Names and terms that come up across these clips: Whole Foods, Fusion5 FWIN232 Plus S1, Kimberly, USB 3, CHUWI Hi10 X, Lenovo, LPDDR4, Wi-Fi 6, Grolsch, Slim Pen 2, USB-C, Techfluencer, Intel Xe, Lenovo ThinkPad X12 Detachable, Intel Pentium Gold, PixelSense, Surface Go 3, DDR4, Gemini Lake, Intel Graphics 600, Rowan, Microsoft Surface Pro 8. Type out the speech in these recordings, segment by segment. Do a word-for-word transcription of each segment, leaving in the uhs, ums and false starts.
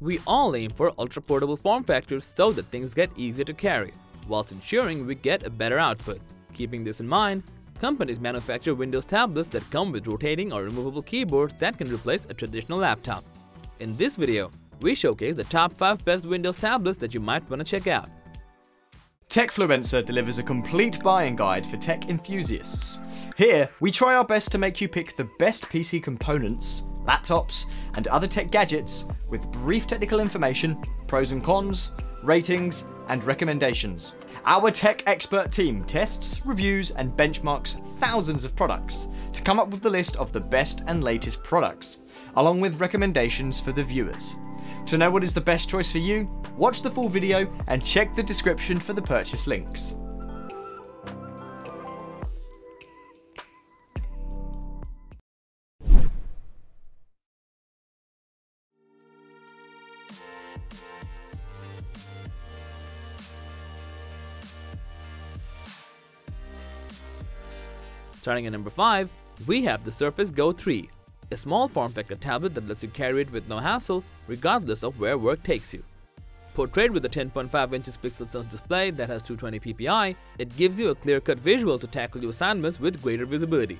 We all aim for ultra-portable form factors so that things get easier to carry, whilst ensuring we get a better output. Keeping this in mind, companies manufacture Windows tablets that come with rotating or removable keyboards that can replace a traditional laptop. In this video, we showcase the top five best Windows tablets that you might want to check out. Techfluencer delivers a complete buying guide for tech enthusiasts. Here, we try our best to make you pick the best P C components, laptops, and other tech gadgets with brief technical information, pros and cons, ratings, and recommendations. Our tech expert team tests, reviews, and benchmarks thousands of products to come up with the list of the best and latest products, along with recommendations for the viewers. To know what is the best choice for you, watch the full video and check the description for the purchase links. Starting at number five, we have the Surface Go three, a small form factor tablet that lets you carry it with no hassle, regardless of where work takes you. Portrayed with a ten point five inches PixelSense display that has two twenty p p i, it gives you a clear-cut visual to tackle your assignments with greater visibility.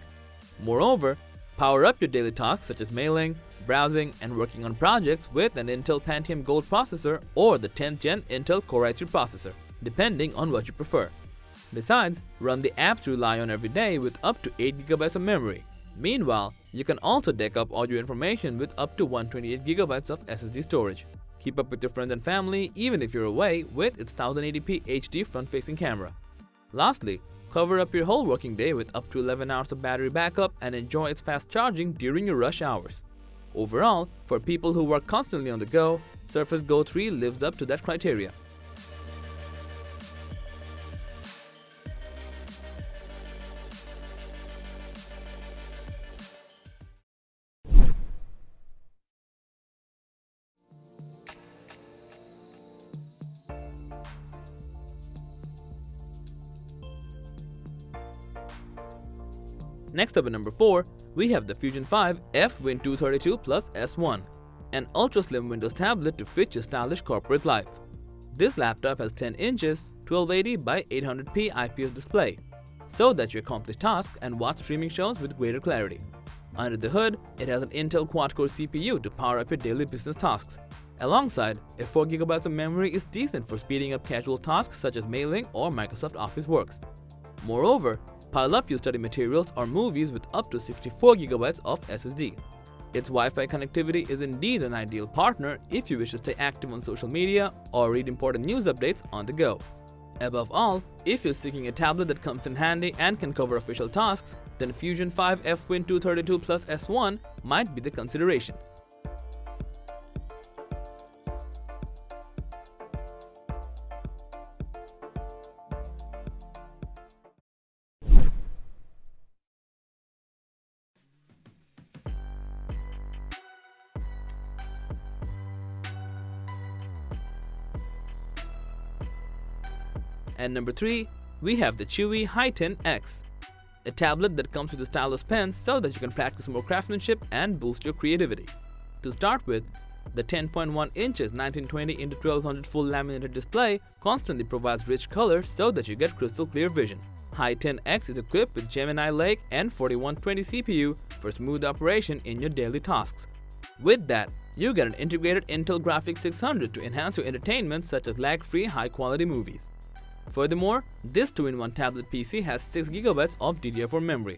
Moreover, power up your daily tasks such as mailing, browsing, and working on projects with an Intel Pentium Gold processor or the tenth gen Intel Core i three processor, depending on what you prefer. Besides, run the apps you rely on every day with up to eight gigabytes of memory. Meanwhile, you can also deck up all your information with up to one hundred twenty-eight gigabytes of S S D storage. Keep up with your friends and family even if you're away with its ten eighty p H D front-facing camera. Lastly, cover up your whole working day with up to eleven hours of battery backup and enjoy its fast charging during your rush hours. Overall, for people who work constantly on the go, Surface Go three lives up to that criteria. Next up at number four, we have the Fusion five F W I N two thirty-two Plus S one, an ultra-slim Windows tablet to fit your stylish corporate life. This laptop has ten inches, twelve eighty by eight hundred p I P S display, so that you accomplish tasks and watch streaming shows with greater clarity. Under the hood, it has an Intel quad-core C P U to power up your daily business tasks. Alongside, a four gigabytes of memory is decent for speeding up casual tasks such as mailing or Microsoft Office works. Moreover, pile up your study materials or movies with up to sixty-four gigabytes of S S D. Its Wi-Fi connectivity is indeed an ideal partner if you wish to stay active on social media or read important news updates on the go. Above all, if you're seeking a tablet that comes in handy and can cover official tasks, then Fusion five F W I N two thirty-two Plus S one might be the consideration. And number three, we have the Chuwi Hi ten X, a tablet that comes with a stylus pen so that you can practice more craftsmanship and boost your creativity. To start with, the ten point one inches nineteen twenty by twelve hundred full laminated display constantly provides rich colors so that you get crystal clear vision. Hi ten X is equipped with Gemini Lake and forty-one twenty C P U for smooth operation in your daily tasks. With that, you get an integrated Intel Graphics six hundred to enhance your entertainment such as lag-free high-quality movies. Furthermore, this two in one tablet P C has six gigabytes of D D R four memory,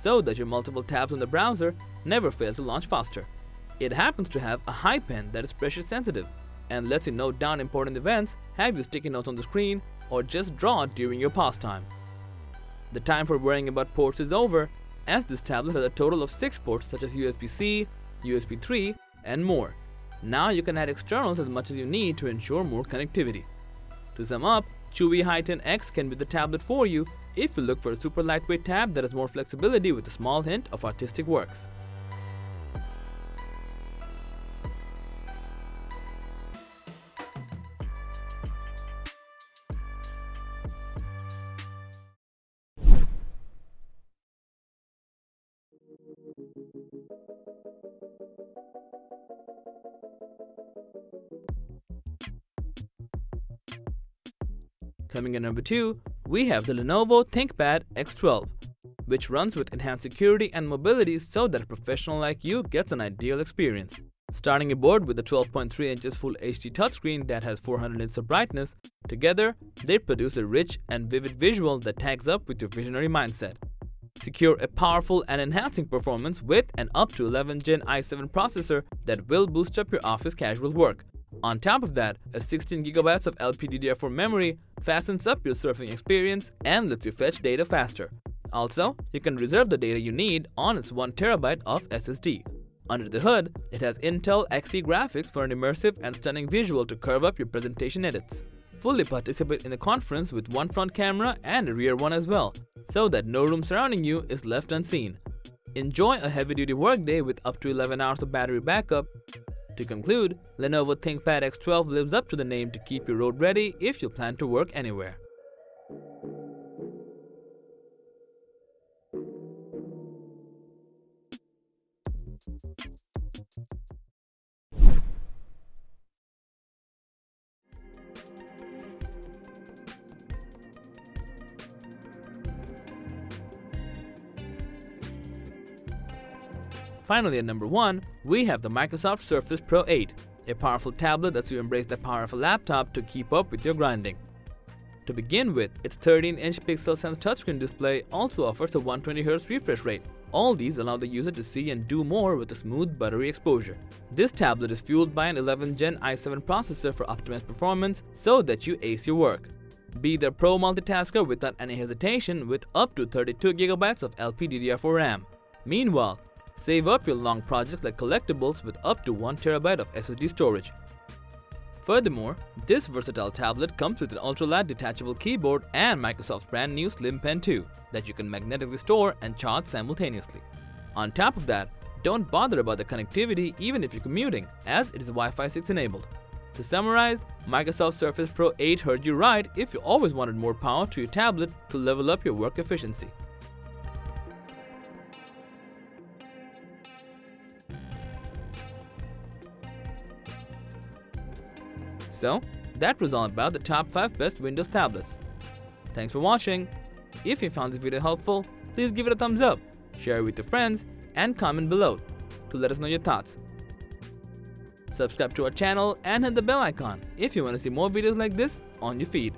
so that your multiple tabs on the browser never fail to launch faster. It happens to have a high pen that is pressure sensitive and lets you note down important events, have your sticky notes on the screen, or just draw during your pastime. The time for worrying about ports is over, as this tablet has a total of six ports such as U S B C, U S B three, and more. Now you can add externals as much as you need to ensure more connectivity. To sum up, Chuwi Hi ten X can be the tablet for you if you look for a super lightweight tab that has more flexibility with a small hint of artistic works. Coming in number two, we have the Lenovo ThinkPad X twelve, which runs with enhanced security and mobility so that a professional like you gets an ideal experience. Starting a board with a twelve point three inches Full H D touchscreen that has four hundred nits of brightness, together they produce a rich and vivid visual that tags up with your visionary mindset. Secure a powerful and enhancing performance with an up to eleventh gen i seven processor that will boost up your office casual work. On top of that, a sixteen gigabytes of L P D D R four memory fastens up your surfing experience and lets you fetch data faster. Also, you can reserve the data you need on its one terabyte of S S D. Under the hood, it has Intel Xe graphics for an immersive and stunning visual to curve up your presentation edits. Fully participate in the conference with one front camera and a rear one as well, so that no room surrounding you is left unseen. Enjoy a heavy-duty workday with up to eleven hours of battery backup. To conclude, Lenovo ThinkPad X twelve lives up to the name to keep your road ready if you plan to work anywhere. Finally, at number one, we have the Microsoft Surface Pro eight, a powerful tablet that's you embrace the power of a laptop to keep up with your grinding. To begin with, its thirteen inch PixelSense touchscreen display also offers a one hundred twenty hertz refresh rate. All these allow the user to see and do more with a smooth, buttery exposure. This tablet is fueled by an eleventh gen i seven processor for optimized performance so that you ace your work. Be the pro multitasker without any hesitation with up to thirty-two gigabytes of L P D D R four RAM. Meanwhile, save up your long projects like collectibles with up to one terabyte of S S D storage. Furthermore, this versatile tablet comes with an ultralight detachable keyboard and Microsoft's brand new Slim Pen two that you can magnetically store and charge simultaneously. On top of that, don't bother about the connectivity even if you're commuting, as it is Wi-Fi six enabled. To summarize, Microsoft Surface Pro eight heard you right if you always wanted more power to your tablet to level up your work efficiency. So, that was all about the top five best Windows tablets. Thanks for watching. If you found this video helpful, please give it a thumbs up, share it with your friends, and comment below to let us know your thoughts. Subscribe to our channel and hit the bell icon if you want to see more videos like this on your feed.